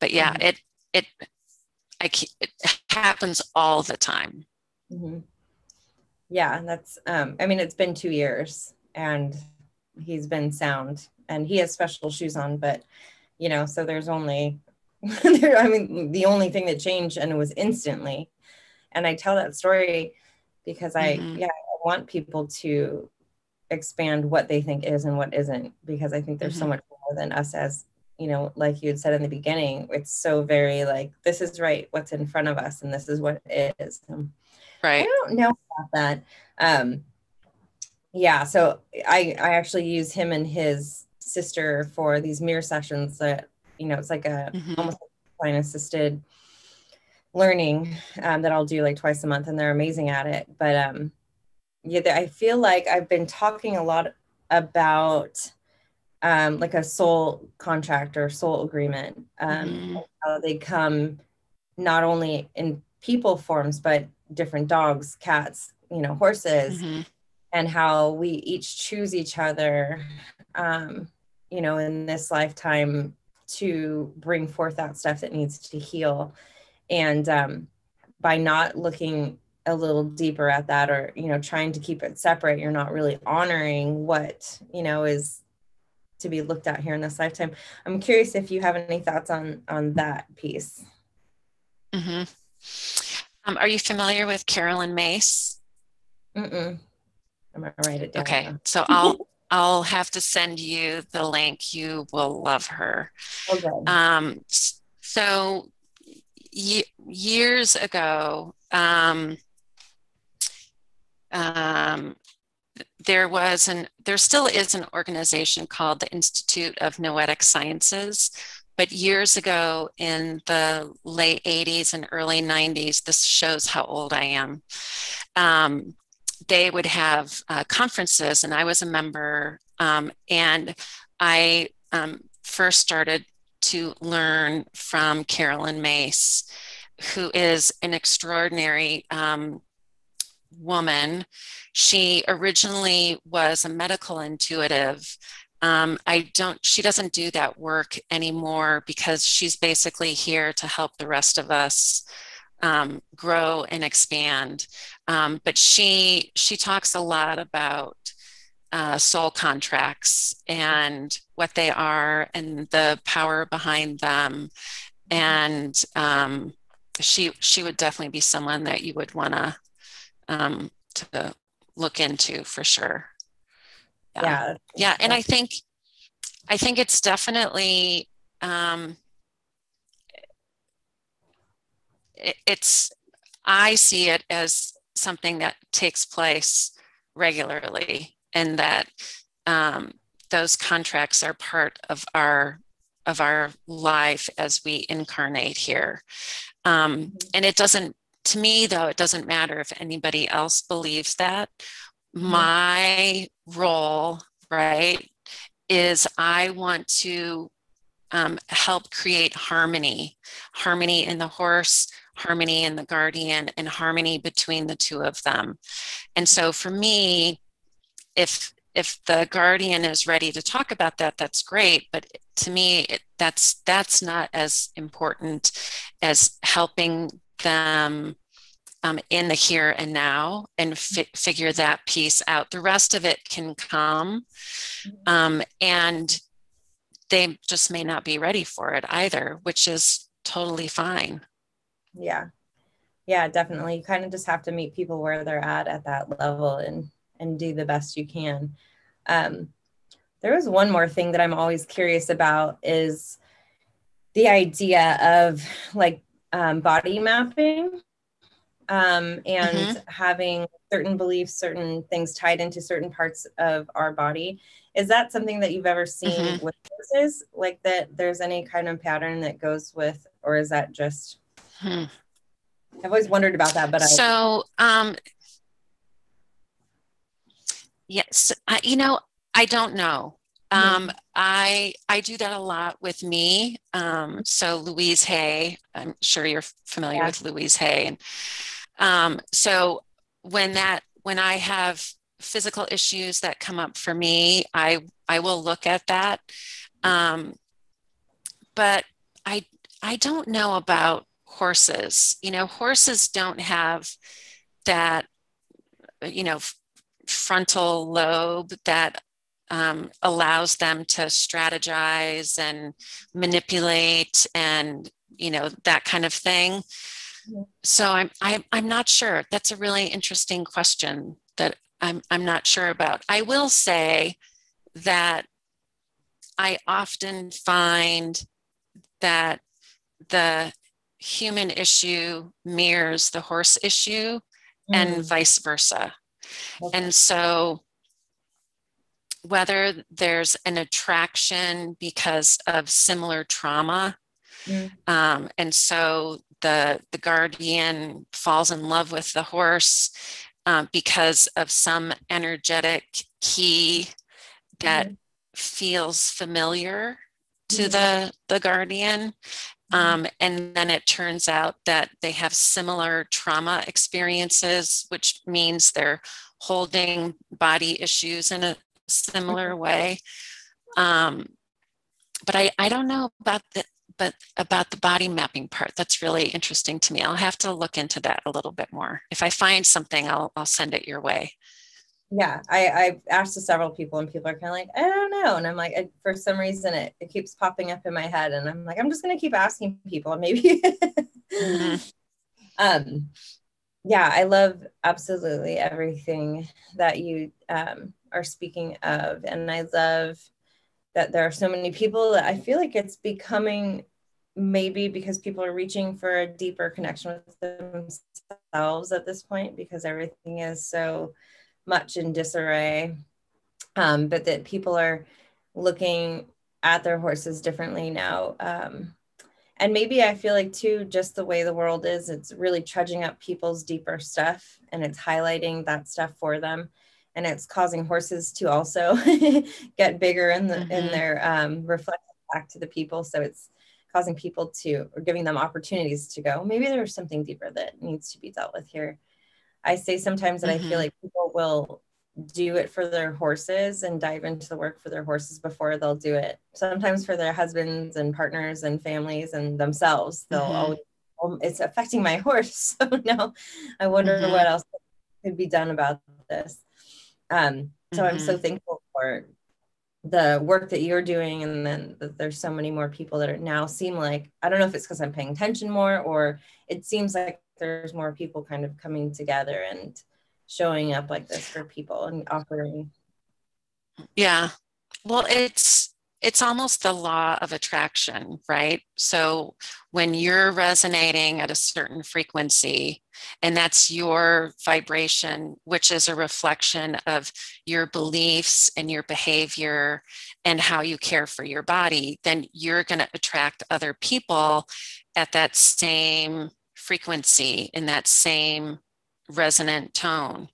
But yeah, mm-hmm. it it happens all the time. Mm-hmm. Yeah, that's, I mean, it's been 2 years and he's been sound and he has special shoes on, but, you know, so there's only, I mean, the only thing that changed, and it was instantly. And I tell that story because I want people to expand what they think is and what isn't, because I think there's so much more than us as, you know, like you had said in the beginning, it's so very like, this is right, what's in front of us, and this is what it is. Right. I don't know about that. Yeah. So I actually use him and his sister for these mirror sessions that, you know, it's like a almost like assisted learning that I'll do like twice a month, and they're amazing at it. But yeah, I feel like I've been talking a lot about like a soul contract or soul agreement, how they come not only in people forms, but different dogs, cats, you know, horses, and how we each choose each other, you know, in this lifetime to bring forth that stuff that needs to heal. And by not looking a little deeper at that, or, you know, trying to keep it separate, you're not really honoring what, you know, is to be looked at here in this lifetime. I'm curious if you have any thoughts on that piece. Mm-hmm. Are you familiar with Carolyn Mace? Mm-mm. I'm going to write it down. Okay. Now. So I'll have to send you the link. You will love her. Okay. So years ago, there still is an organization called the Institute of Noetic Sciences. But years ago, in the late 80s and early 90s, this shows how old I am, they would have conferences, and I was a member, and I first started to learn from Carolyn Mace, who is an extraordinary woman. She originally was a medical intuitive. She doesn't do that work anymore, because she's basically here to help the rest of us grow and expand. But she talks a lot about soul contracts and what they are and the power behind them. And she would definitely be someone that you would want to look into for sure. Yeah. And I think it's definitely, I see it as something that takes place regularly, and that those contracts are part of our life as we incarnate here. And it doesn't, to me though, it doesn't matter if anybody else believes that. My role, right, is I want to help create harmony in the horse, harmony in the guardian, and harmony between the two of them. And so for me, if the guardian is ready to talk about that, that's great. But to me, that's not as important as helping them in the here and now, and figure that piece out. The rest of it can come, and they just may not be ready for it either, which is totally fine. Yeah, definitely. You kind of just have to meet people where they're at that level, and do the best you can. There was one more thing that I'm always curious about, is the idea of like body mapping. And having certain beliefs, certain things tied into certain parts of our body. Is that something that you've ever seen with horses? Like that there's any kind of pattern that goes with, or is that just, I've always wondered about that, but yes, you know, I don't know. I do that a lot with me. So Louise Hay, I'm sure you're familiar with Louise Hay. And, so when I have physical issues that come up for me, I will look at that. But I, I don't know about horses. You know, horses don't have that, you know, frontal lobe that allows them to strategize and manipulate and, you know, that kind of thing. Yeah. So I'm not sure. That's a really interesting question that I'm not sure about. I will say that I often find that the human issue mirrors the horse issue and vice versa. Okay. And so whether there's an attraction because of similar trauma, and so the guardian falls in love with the horse because of some energetic key that feels familiar to the guardian. And then it turns out that they have similar trauma experiences, which means they're holding body issues in a similar way. But I don't know about the body mapping part. That's really interesting to me. I'll have to look into that a little bit more. If I find something, I'll send it your way. Yeah, I've asked to several people and people are kind of like, I don't know. And I'm like, for some reason, it keeps popping up in my head. And I'm like, I'm just going to keep asking people and maybe. Yeah, I love absolutely everything that you are speaking of. And I love that there are so many people that I feel like it's becoming, maybe because people are reaching for a deeper connection with themselves at this point, because everything is so much in disarray, but that people are looking at their horses differently now. And maybe I feel like too, just the way the world is, it's really trudging up people's deeper stuff and it's highlighting that stuff for them. And it's causing horses to also get bigger in their reflection back to the people. So it's causing people to, or giving them opportunities to go, maybe there's something deeper that needs to be dealt with here. I say sometimes that I feel like people will do it for their horses and dive into the work for their horses before they'll do it. Sometimes for their husbands and partners and families and themselves, they'll always, oh, it's affecting my horse. So now I wonder what else could be done about this. So I'm so thankful for the work that you're doing. And then there's so many more people that are now seem like, I don't know if it's because I'm paying attention more, or it seems like there's more people kind of coming together and showing up like this for people and offering. Yeah. Well, it's almost the law of attraction, right? So when you're resonating at a certain frequency, and that's your vibration, which is a reflection of your beliefs and your behavior and how you care for your body, then you're going to attract other people at that same frequency, in that same resonant tone.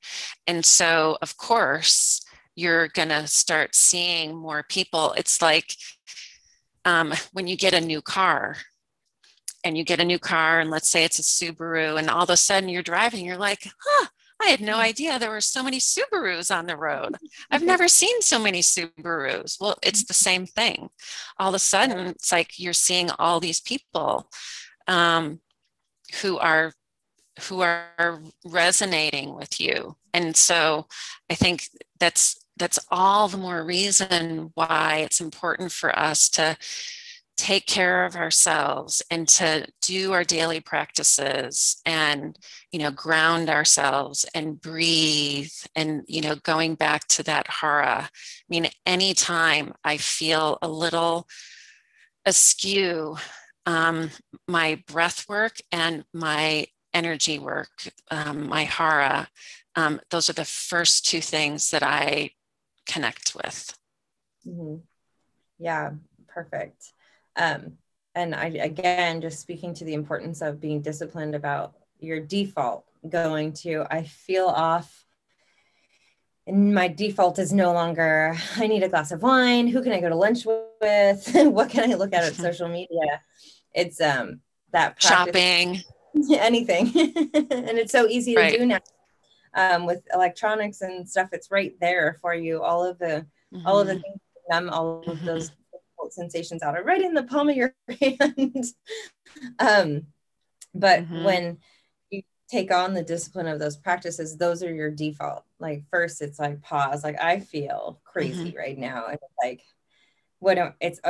And so, of course, you're going to start seeing more people. It's like when you get a new car, and you get a new car, and let's say it's a Subaru, and all of a sudden you're driving, you're like, huh, I had no idea there were so many Subarus on the road. I've never seen so many Subarus. Well, it's the same thing. All of a sudden, it's like you're seeing all these people who are resonating with you. And so I think that's all the more reason why it's important for us to take care of ourselves and to do our daily practices and, you know, ground ourselves and breathe and, you know, going back to that hara. I mean, anytime I feel a little askew, my breath work and my energy work, my hara, those are the first two things that I connect with. Yeah, perfect. And I, again, just speaking to the importance of being disciplined about your default going to, I feel off and my default is no longer, I need a glass of wine. Who can I go to lunch with? What can I look at social media? It's that practice. Shopping, anything. And it's so easy to do now with electronics and stuff. It's right there for you. All of the things, all of those difficult sensations out are right in the palm of your hand. But when you take on the discipline of those practices, those are your default. Like first it's like pause, like I feel crazy right now. And it's like,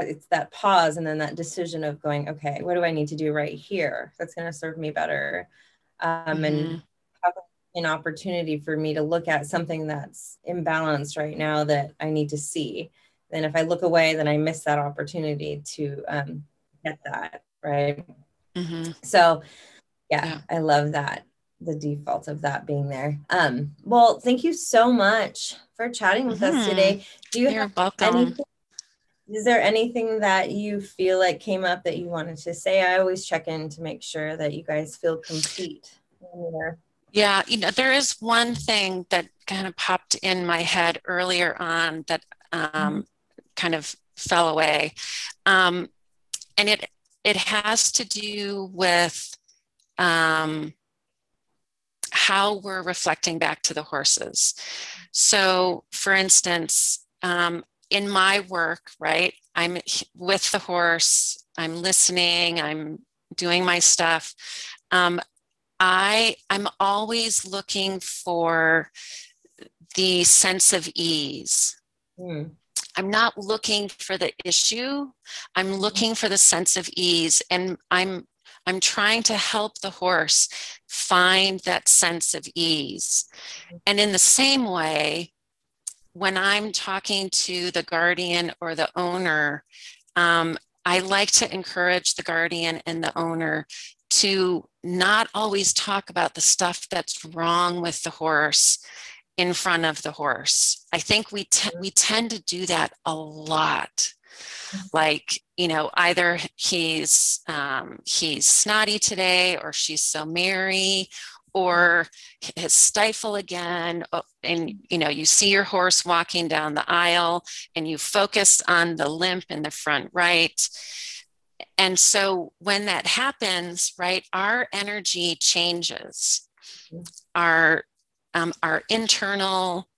it's that pause. And then that decision of going, okay, what do I need to do right here? That's going to serve me better. And have an opportunity for me to look at something that's imbalanced right now that I need to see. Then if I look away, then I miss that opportunity to get that. Right. So yeah, I love that. The default of that being there. Well, thank you so much for chatting with us today. Is there anything that you feel like came up that you wanted to say? I always check in to make sure that you guys feel complete. Yeah, you know, there is one thing that kind of popped in my head earlier on that kind of fell away. And it has to do with how we're reflecting back to the horses. So for instance, in my work, right, I'm with the horse, I'm listening, I'm doing my stuff. I'm always looking for the sense of ease. I'm not looking for the issue. I'm looking for the sense of ease. And I'm trying to help the horse find that sense of ease. And in the same way, when I'm talking to the guardian or the owner, I like to encourage the guardian and the owner to not always talk about the stuff that's wrong with the horse in front of the horse. I think we tend to do that a lot. Like, you know, either he's snotty today, or she's so merry, or his stifle again. And, you know, you see your horse walking down the aisle and you focus on the limp in the front right. And so when that happens, right, our energy changes. Our internal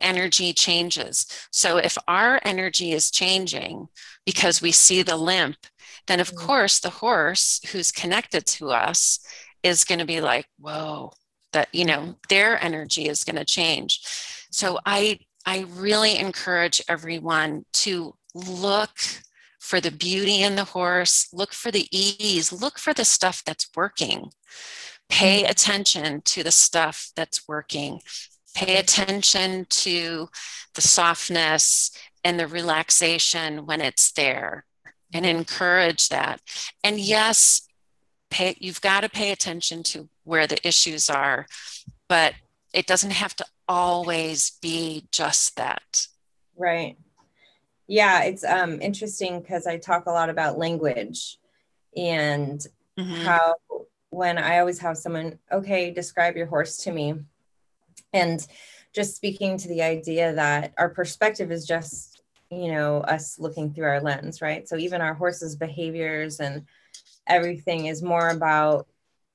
energy changes. So if our energy is changing because we see the limp, then of course the horse who's connected to us is going to be like, whoa, that, you know, their energy is going to change. So I really encourage everyone to look for the beauty in the horse, look for the ease, look for the stuff that's working. Pay attention to the stuff that's working. Pay attention to the softness and the relaxation when it's there, and encourage that. And yes, you've got to pay attention to where the issues are, but it doesn't have to always be just that. Right. Yeah, it's interesting because I talk a lot about language and how when I always have someone, okay, describe your horse to me. And just speaking to the idea that our perspective is just, you know, us looking through our lens, right? So even our horse's behaviors and everything is more about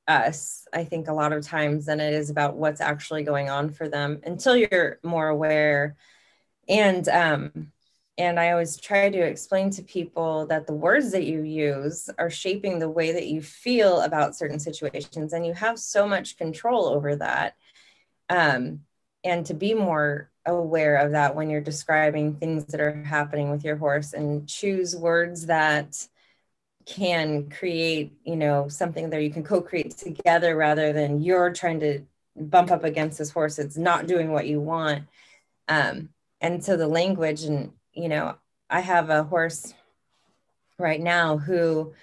us, I think, a lot of times than it is about what's actually going on for them until you're more aware. And I always try to explain to people that the words that you use are shaping the way that you feel about certain situations, and you have so much control over that. And to be more aware of that when you're describing things that are happening with your horse, and choose words that can create, you know, something that you can co-create together rather than you're trying to bump up against this horse. It's not doing what you want. And so the language, and, you know, I have a horse right now who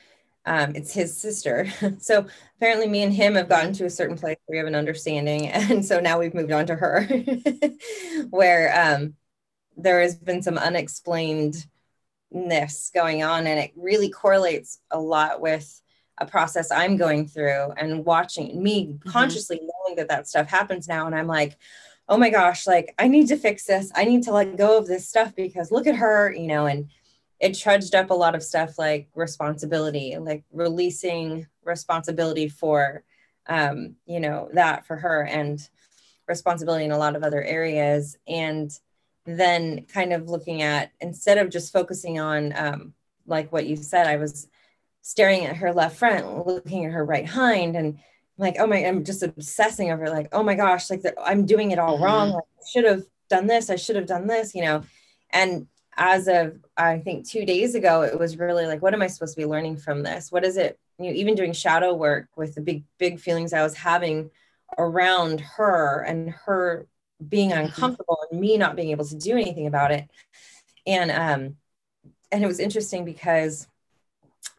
it's his sister. So apparently me and him have gotten to a certain place where we have an understanding. And so now we've moved on to her where there has been some unexplainedness going on. And it really correlates a lot with a process I'm going through and watching me consciously knowing that that stuff happens now. And I'm like, oh my gosh, like I need to fix this. I need to let go of this stuff because look at her, you know. And it trudged up a lot of stuff like responsibility, like releasing responsibility for, you know, that for her, and responsibility in a lot of other areas. And then kind of looking at, instead of just focusing on, like what you said, I was staring at her left front, looking at her right hind, and like, oh my, I'm just obsessing over like, oh my gosh, like I'm doing it all wrong. Like, I should have done this. I should have done this, you know? And as of, I think 2 days ago, it was really like, what am I supposed to be learning from this? What is it, you know, even doing shadow work with the big, big feelings I was having around her and her being uncomfortable and me not being able to do anything about it. And it was interesting because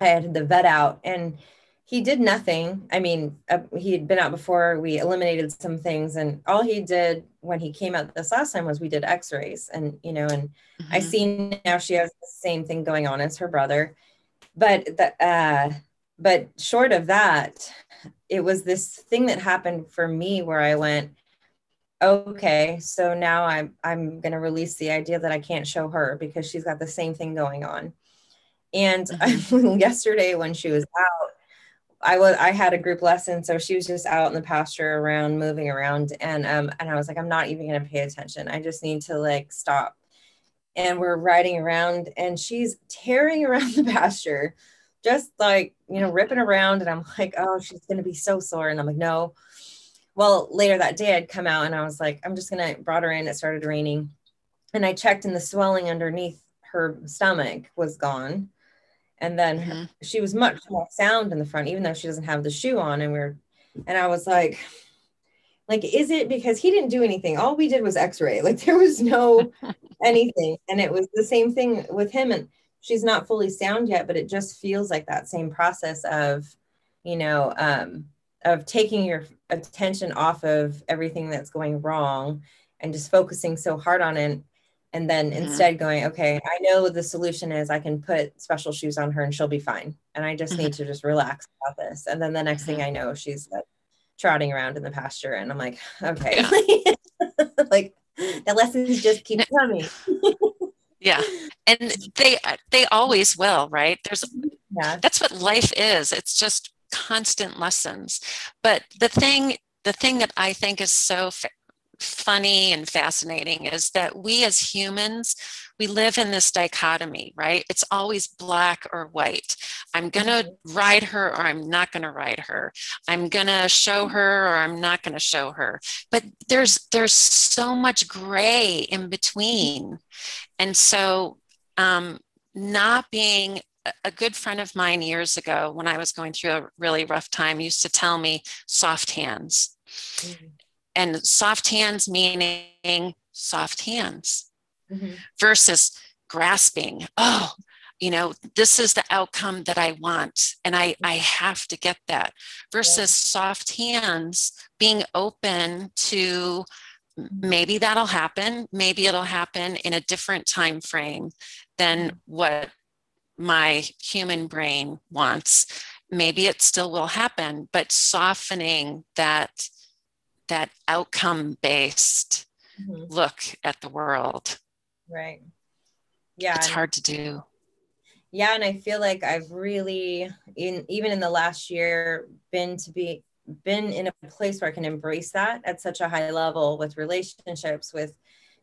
I had the vet out and he did nothing. I mean, he had been out before, we eliminated some things, and all he did when he came out this last time was we did x-rays, and, you know, and I see now she has the same thing going on as her brother, but short of that, it was this thing that happened for me where I went, okay, so now I'm going to release the idea that I can't show her because she's got the same thing going on. And yesterday when she was out, I had a group lesson. So she was just out in the pasture around, moving around. And I was like, I'm not even going to pay attention. I just need to like stop. And we're riding around and she's tearing around the pasture, just like, you know, ripping around. And I'm like, oh, she's going to be so sore. And I'm like, no. Well, later that day I'd come out and I was like, I'm just going to, brought her in, it started raining. And I checked and the swelling underneath her stomach was gone. And then she was much more sound in the front, even though she doesn't have the shoe on. And I was like, is it because he didn't do anything? All we did was x-ray. Like there was no anything. And it was the same thing with him. And she's not fully sound yet, but it just feels like that same process of, you know, of taking your attention off of everything that's going wrong and just focusing so hard on it. And then instead going, okay, I know the solution is I can put special shoes on her and she'll be fine. And I just need to just relax about this. And then the next thing I know, she's like trotting around in the pasture. And I'm like, okay, like the lessons just keep coming. Yeah. And they always will, right? That's what life is. It's just constant lessons. But the thing that I think is so funny and fascinating is that we as humans, we live in this dichotomy, right? It's always black or white. I'm going to ride her or I'm not going to ride her. I'm going to show her or I'm not going to show her. But there's so much gray in between. And so not being, a good friend of mine years ago when I was going through a really rough time used to tell me soft hands. And soft hands meaning soft hands versus grasping. Oh, you know, this is the outcome that I want and I have to get that versus soft hands being open to maybe that'll happen. Maybe it'll happen in a different time frame than what my human brain wants. Maybe it still will happen, but softening that outcome-based look at the world. Right. Yeah. It's hard to do. Yeah. And I feel like I've really, even in the last year, been in a place where I can embrace that at such a high level with relationships, with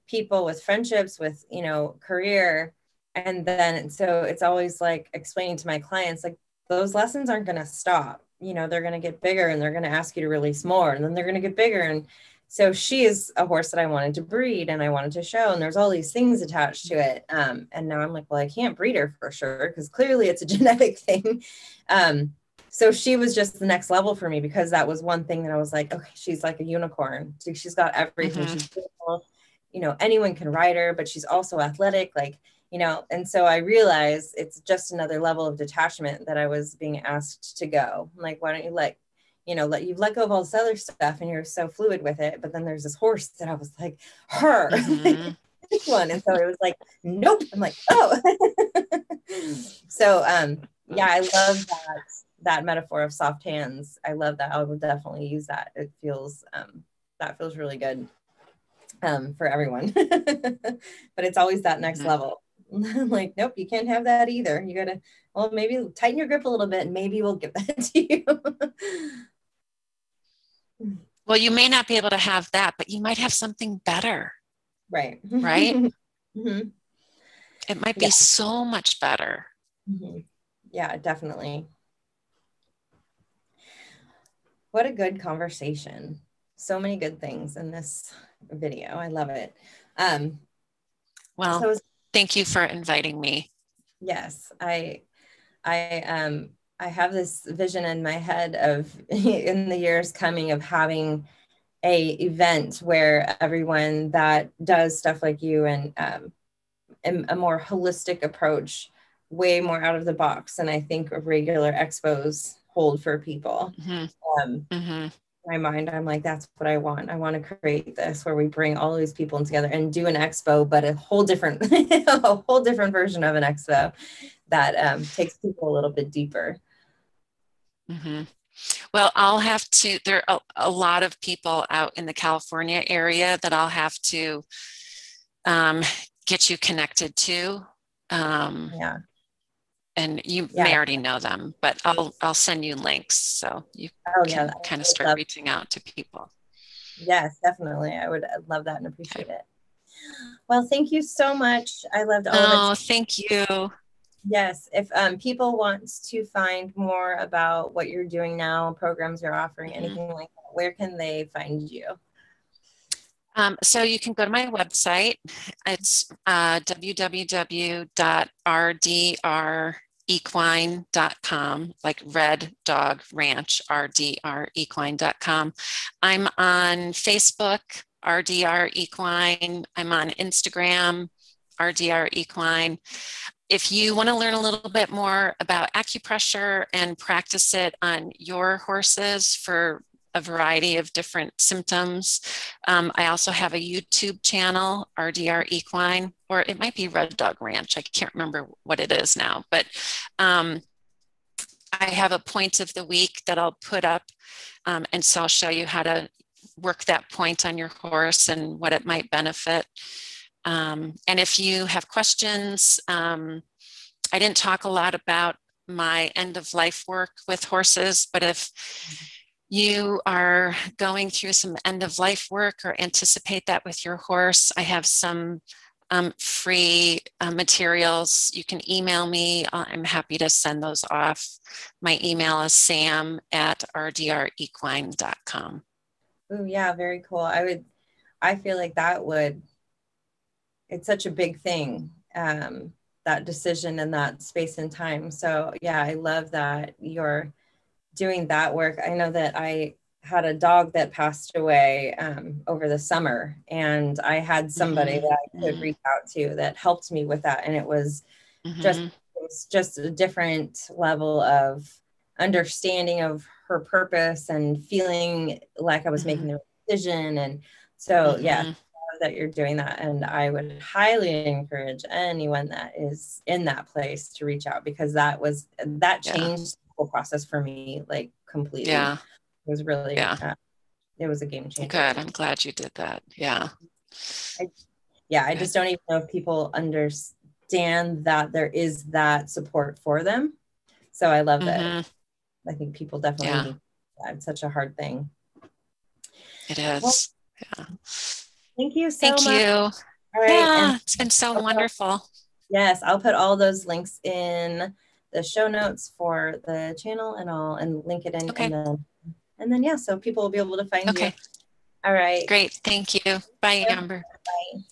people, with friendships, with, you know, career. And then, so it's always like explaining to my clients, like those lessons aren't going to stop. You know, they're going to get bigger and they're going to ask you to release more and then they're going to get bigger. And so she is a horse that I wanted to breed and I wanted to show, and there's all these things attached to it. And now I'm like, well, I can't breed her for sure, because clearly it's a genetic thing. So she was just the next level for me, because that was one thing that I was like, okay, she's like a unicorn. So she's got everything. She's beautiful. You know, anyone can ride her, but she's also athletic. Like, you know, and so I realized it's just another level of detachment that I was being asked to go. I'm like, why don't you let go of all this other stuff and you're so fluid with it. But then there's this horse that I was like, her one. And so it was like, nope. I'm like, oh. So yeah, I love that metaphor of soft hands. I love that. I will definitely use that. It feels that feels really good for everyone. But it's always that next level. I'm like, nope, you can't have that either. You gotta, well, maybe tighten your grip a little bit and maybe we'll give that to you. Well, you may not be able to have that, but you might have something better. Right. Right? Mm-hmm. It might be so much better. Mm-hmm. Yeah, definitely. What a good conversation. So many good things in this video. I love it. Well, so thank you for inviting me. Yes, I have this vision in my head of in the years coming of having a event where everyone that does stuff like you and a more holistic approach, way more out of the box than I think regular expos hold for people. Mm-hmm. Mm-hmm. In my mind, I'm like, that's what I want. I want to create this where we bring all these people together and do an expo, but a whole different, a whole different version of an expo that takes people a little bit deeper. Mm-hmm. Well, I'll have to, there are a lot of people out in the California area that I'll have to get you connected to. Yeah. And you may already know them, but I'll send you links so you can kind of start reaching out to people. Yes, definitely. I would love that and appreciate it. Well, thank you so much. I loved all of it. Oh, thank you. Yes. If people want to find more about what you're doing now, programs you're offering, anything like that, where can they find you? So you can go to my website. It's www.rdrequine.com, like Red Dog Ranch, rdrequine.com. I'm on Facebook, RDR Equine. I'm on Instagram, RDR Equine. If you want to learn a little bit more about acupressure and practice it on your horses for a variety of different symptoms. I also have a YouTube channel, RDR Equine, or it might be Red Dog Ranch. I can't remember what it is now, but I have a point of the week that I'll put up, and so I'll show you how to work that point on your horse and what it might benefit. And if you have questions, I didn't talk a lot about my end of life work with horses, but if you are going through some end of life work or anticipate that with your horse, I have some free materials. You can email me. I'm happy to send those off. My email is sam@rdrequine.com. Oh yeah, very cool. I feel like that would, it's such a big thing, that decision and that space and time. So yeah, I love that you're doing that work. I know that I had a dog that passed away over the summer, and I had somebody that I could reach out to that helped me with that. And it was just a different level of understanding of her purpose and feeling like I was making the decision. And so, yeah, that you're doing that. And I would highly encourage anyone that is in that place to reach out, because that was, that changed process for me, like completely. Yeah, it was really it was a game changer. Good. I'm glad you did that. Yeah. I just don't even know if people understand that there is that support for them, so I love that. I think people definitely need that. It's such a hard thing. It is. Well, thank you so much. All right. It's been so wonderful. Yes, I'll put all those links in the show notes for the channel, and I'll link it in. Okay. And then so people will be able to find you. All right. Great. Thank you. Bye, Amber. Bye.